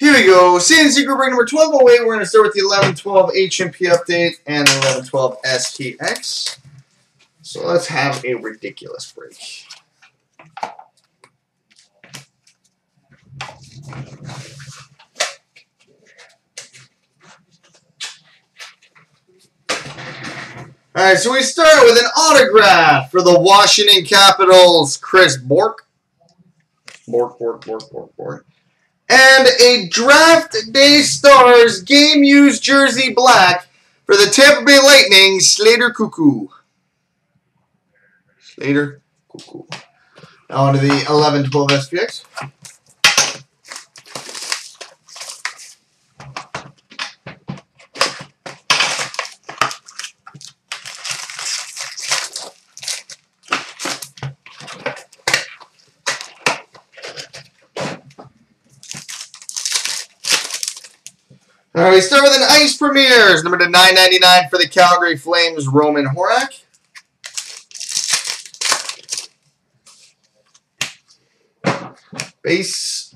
Here we go. C&C Group break number 1208. We're going to start with the 11-12 HMP update and 11-12 STX. So let's have a ridiculous break. Alright, so we start with an autograph for the Washington Capitals, Chris Bork. Bork. And a Draft Day Stars Game Used Jersey Black for the Tampa Bay Lightning, Slater Cuckoo. Now on to the 11-12 SPX. All right, we start with an Ice Premier's, number to 999 for the Calgary Flames, Roman Horak. Base.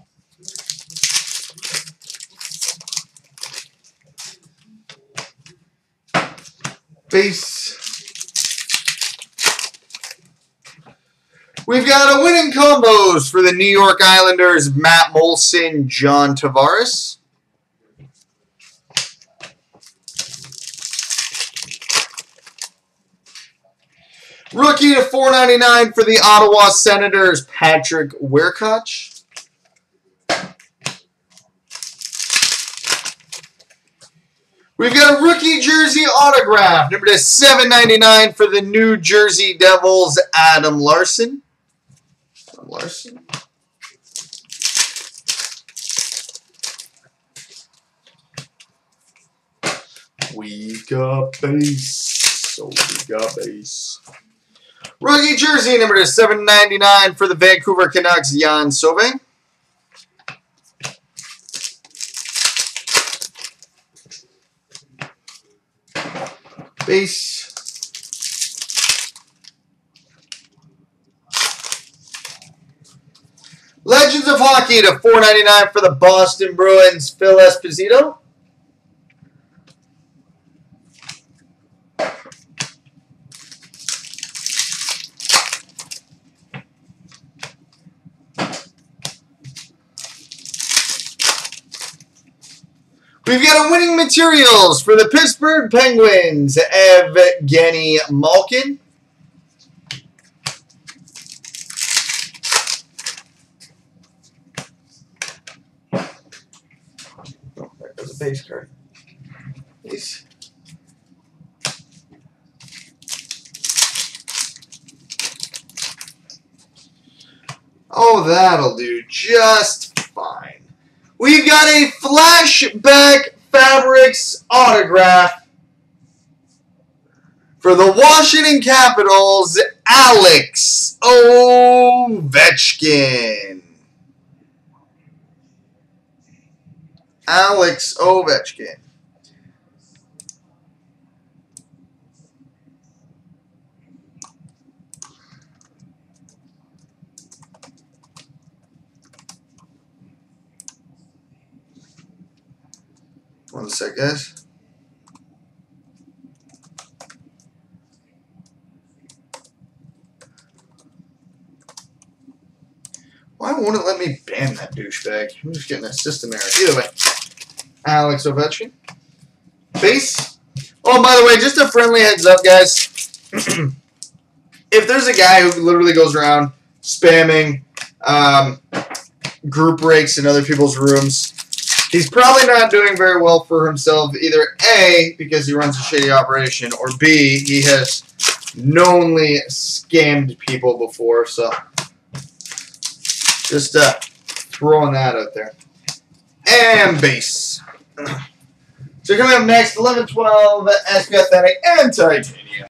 We've got a winning combos for the New York Islanders, Matt Molson, John Tavares. Rookie to 499 for the Ottawa Senators, Patrick Wecotch. We've got a rookie jersey autograph, number to 799 for the New Jersey Devils, Adam Larson. We got base. Rookie jersey number to 799 for the Vancouver Canucks, Jan Sobe. Base. Legends of Hockey to 499 for the Boston Bruins, Phil Esposito. We've got a winning materials for the Pittsburgh Penguins, Evgeni Malkin. Oh, there's a base card. Please. Oh, that'll do just fine. We've got a Flashback Fabrics autograph for the Washington Capitals, Alex Ovechkin. One sec, guys. Why won't it let me ban that douchebag? I'm just getting a system error. Either way, Alex Ovechkin. Base. Oh, by the way, just a friendly heads up, guys. If there's a guy who literally goes around spamming group breaks in other people's rooms, he's probably not doing very well for himself, either A, because he runs a shady operation, or B, he has knowingly scammed people before, so just throwing that out there. And base. So coming up next, 11-12, SP Athletic and Titanium.